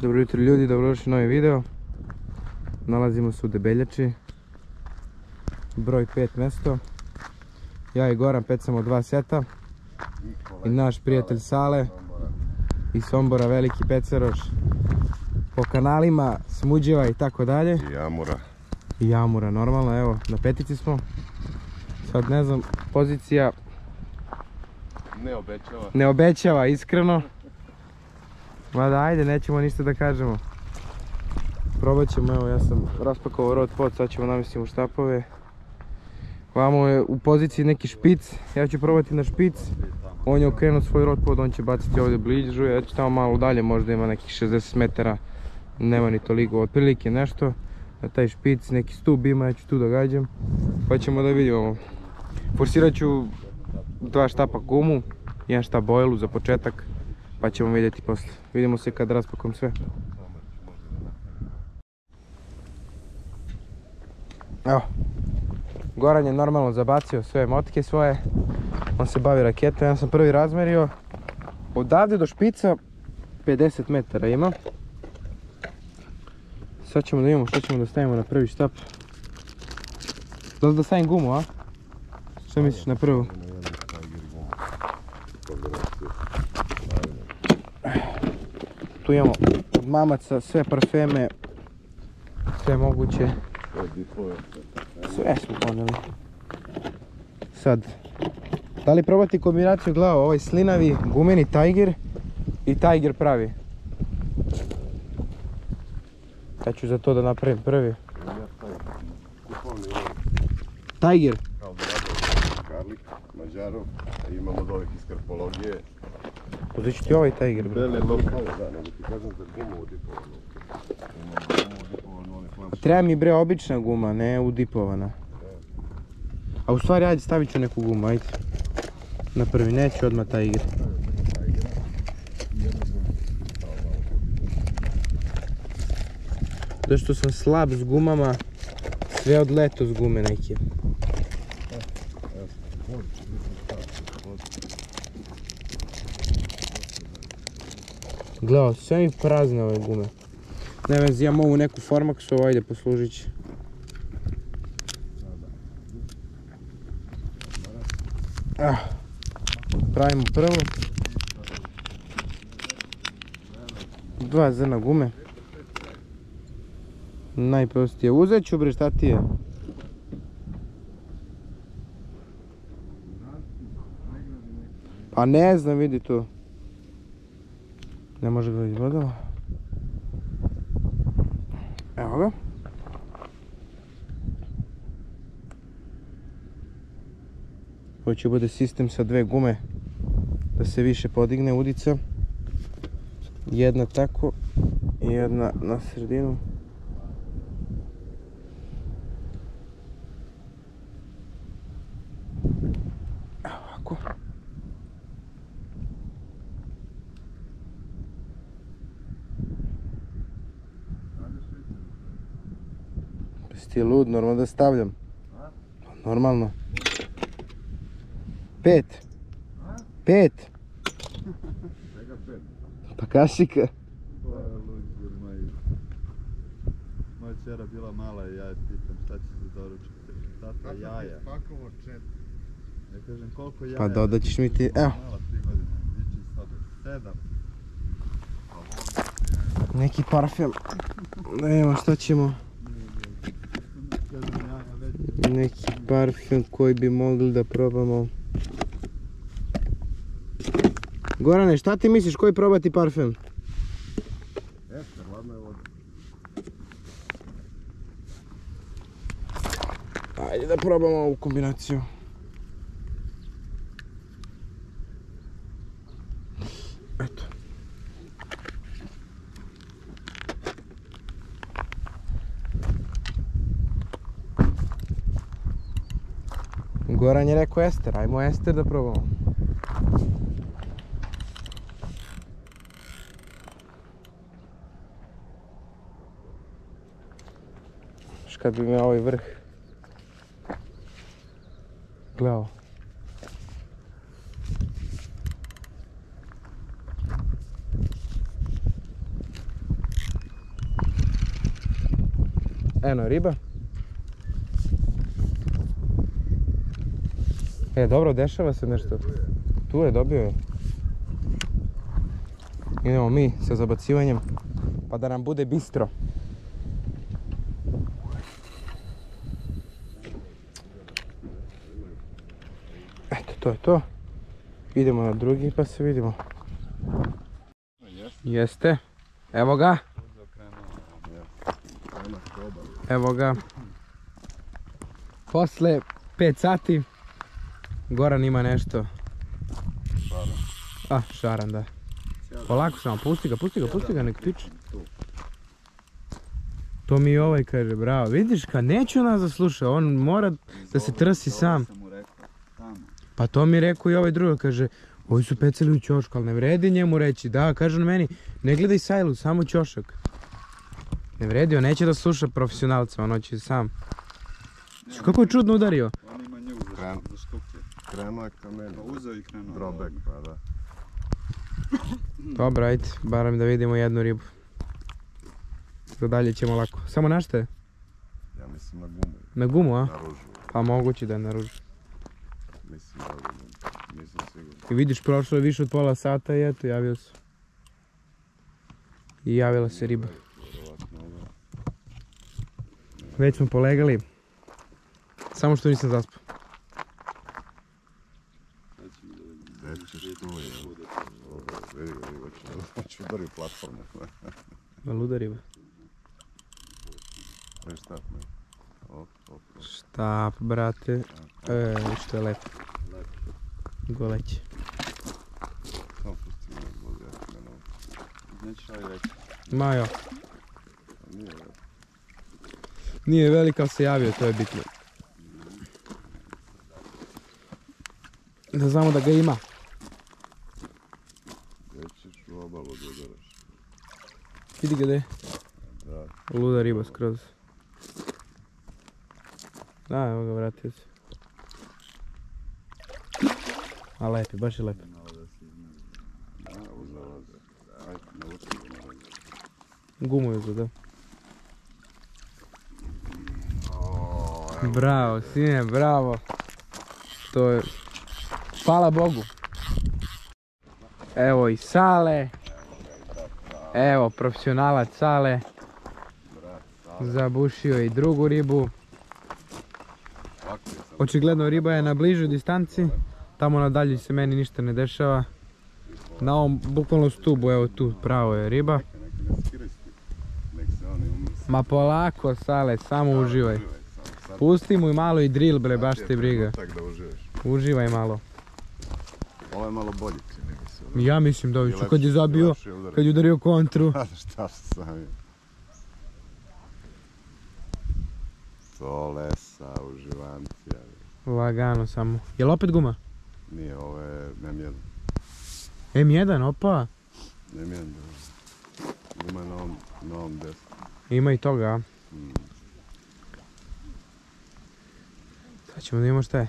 Dobro jutro ljudi, dobrodošli u novi video. Nalazimo se u Debeljači, broj 5 mesto. Ja i Goran pecamo 2 seta i naš prijatelj Sale iz Sombora, veliki peceroš po kanalima Smuđeva i tako dalje. I Amura, normalno. Evo, na petici smo. Sad ne znam, pozicija ne obećava, iskreno. Mada ajde, nećemo ništa da kažemo. Probat ćemo, evo ja sam raspakovao rod pod, sad ćemo namestimo štapove. Vamo je u poziciji neki špic, ja ću probati na špic. On je okrenuo svoj rod pod, on će baciti ovdje bližu, ja ću tamo malo dalje, možda ima nekih 60 metara. Nema ni toliko, otprilike nešto. Na taj špic neki stup ima, ja ću tu da gađam. Pa ćemo da vidimo. Forsirat ću 2 štapa gumu, 1 štap bojlu za početak. Pa ćemo vidjeti posle. Vidimo se kad raspakujem sve. Evo, Goran je normalno zabacio sve motke svoje. On se bavi raketom, ja sam prvi razmerio. Odavde do špica 50 metara ima. Sad ćemo da imamo što ćemo da stavimo na prvi štap. Da stavim gumu, a? Što misliš na prvu? Tu imamo od mamaca sve parfeme, sve moguće, sve smo poneli. Sad, da li probati kombinaciju glava, ovaj slinavi, gumeni Tiger i Tiger pravi? Ja ću za to da napravim prvi. Tiger? Karlik, Mađarov, imamo od ovih iz karpologije. Uzet ću ti ovaj Tiger. Bele lokale, da, nego ti kažem za gumu u dipovanu. Treba mi bre obična guma, ne udipovana. A u stvari ajde, stavit ću neku gumu, ajde. Na prvi, neću odmah Tiger. Zašto sam slab s gumama, sve odleto s gume neke. Gledaj, sve mi prazne ove gume. Ne vez, imam ovu neku Formaxu, ajde poslužit će. Pravimo prvo. 2 zrna gume. Najprostije, uzet ću bre, šta ti je? Pa ne znam, vidi tu. Ne može ga izvodilo. Evo ga. Ovo će bude sistem sa 2 gume. Da se više podigne udica. Jedna tako i jedna na sredinu. Evo ovako. Ti je lud, normalno da stavljam. Normalno. 5. Pa kašika. Moja čera bila mala i ja je pitam šta će se doručiti. Tata, jaja. Ne kažem koliko jaja. Pa dodat ćeš mi ti, evo. Neki parfem. Nema šta ćemo. Neki parfum koji bi mogli da probamo. Gorane, šta ti misliš koji probati parfum? Ester, ladna je voda. Ajde da probamo ovu kombinaciju. Eto. Goran je rekao ester, ajmo ester da probamo. Još kad bi me ovaj vrh gledao. Eno je riba. E, dobro, dešava se nešto. Tu je, dobio je. Idemo mi sa zabacivanjem, pa da nam bude bistro. Eto, to je to. Idemo na drugi pa se vidimo. Jeste. Evo ga. Evo ga. Posle 5 sati Goran ima nešto. Šaran. A, šaran, da. Polako samo, pusti ga, nek tiče. To mi ovaj kaže, bravo. Vidiš, kad neću nas da sluša, on mora da se trsi sam. Pa to mi rekao i ovaj drugo, kaže, ovi su pecali u ćošku, ali ne vredi njemu reći. Da, kaže on meni, ne gledaj sajlu, samo ćošak. Ne vredi, on neće da sluša profesionalca, on hoće sam. Kako je čudno udario? On ima nju za štuke. Krenuo je ka meni. Uzeo i krenuo. Drobek, pa da. Dobro, ajde, barem da vidimo jednu ribu. Za dalje ćemo lako. Samo na šta je? Ja mislim na gumu. Na gumu, a? Na ružu. Pa moguće da je na ružu. Mislim da je, nisam siguran. I vidiš, prošlo je više od pola sata i eto, javio se. I javila se riba. Već smo polegali. Samo što nisam zaspao. Znači udari platformu. Malo udari me. Ovo štap me. Štap, brate. Što je lepo. Goleće. Samo pusti me zbog ja. Nećeš ovaj veći. Ma jo. Nije veliko. Nije veliko, ali se javio, to je bitno. Da znamo da ga ima. Vidi ga da je. Luda riba skroz. Da, evo ga, vratio se. A lepi, baš je lepi. Gumu je uzeo, da. Bravo, sine, bravo. To je... Hvala Bogu. Evo i Sale. Evo, profesionalac Sale. Zabušio i drugu ribu. Očigledno riba je na bližoj distanci. Tamo nadalje se meni ništa ne dešava. Na ovom bukvalno stubu, evo tu pravo je riba. Ma polako Sale, samo uživaj. Pusti mu i malo i drill bre, baš te briga. Uživaj malo. Ovo je malo bolji. Ja mislim da oviću, kad je zabio, kad je udario kontru. Šta se sam je? To lesa, uživancija. Lagano samo. Je li opet guma? Nije, ovo je M1. M1, opa. M1, da. Guma je na ovom desku. Ima i toga, a? Sad ćemo da imamo šta je.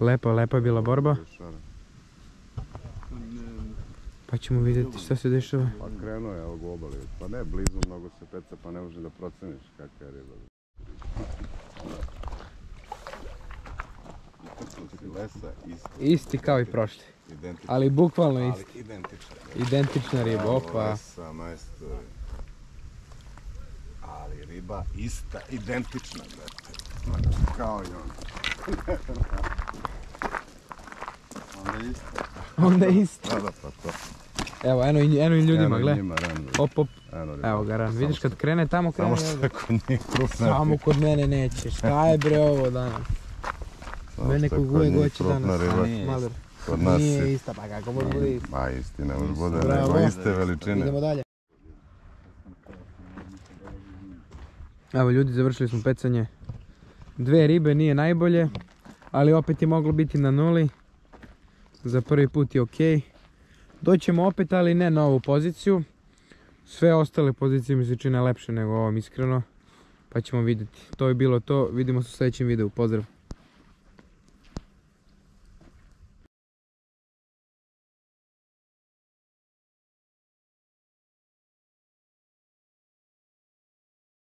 Lepa je bila borba. Pa ćemo vidjeti šta se dešava. Pa krenuo je, evo globali. Pa ne, blizu mnogo se peca, pa ne može da proceniš kakva je riba. Isti kao i prošli. Ali bukvalno isti. Identična riba, opa. Lesa, majstori. Ali riba ista, identična, brate. Kao i on. Onda isto. Onda isto. Evo, eno i ljudima, gle. Op, op. Evo ga, Ran. Vidiš kad krene, tamo krene. Samo kod mene neće. Šta je bre ovo danas? Mene kog uvijek hoće danas. Nije ista, pa kako bude ista? Pa isti, ne može bude, nego iste veličine. Idemo dalje. Evo ljudi, završili smo pecanje. Dve ribe nije najbolje, ali opet je moglo biti na nuli. Za prvi put je okej. Doćemo opet, ali ne na ovu poziciju. Sve ostale pozicije mi se čine lepše nego ovom, iskreno. Pa ćemo vidjeti. To je bilo to. Vidimo se u sljedećem videu. Pozdrav!